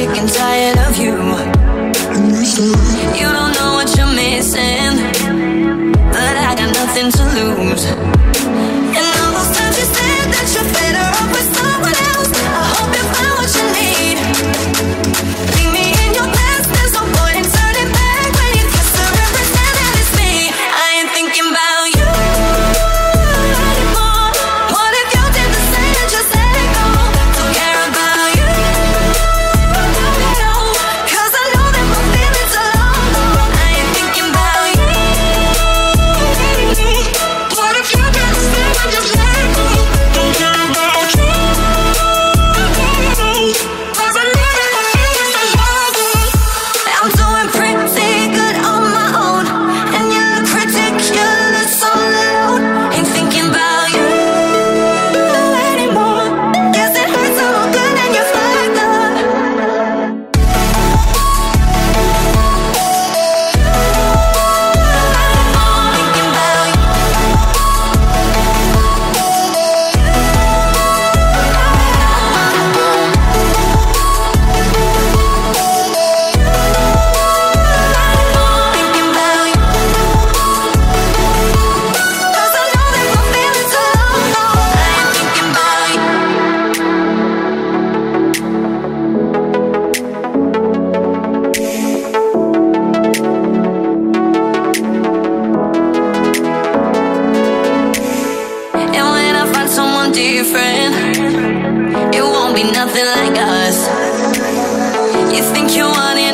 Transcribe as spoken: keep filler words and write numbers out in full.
sick and tired of you. You don't know what you're missing, but I got nothing to lose. And all those times you said that you're better off with someone else, I hope you find what you need. Leave me in your past, there's no point in turning back when you can still represent that it's me. I ain't thinking about you anymore. What if you did the same and just let it go? Don't care about you, no, cause I know that my feelings are low. I ain't thinking about you. What if you did the same and just let it go? Don't care about you, cause I know that my feelings are low. I'm doing pretty good on my own, and you look ridiculous alone. Ain't thinking about you anymore. Guess it hurts so good and you're fucked up. Thinking about you. Thinking about you, cause I know that my feelings are low. I ain't thinking about you. And when I find someone different, it won't be nothing like us. You think you want it,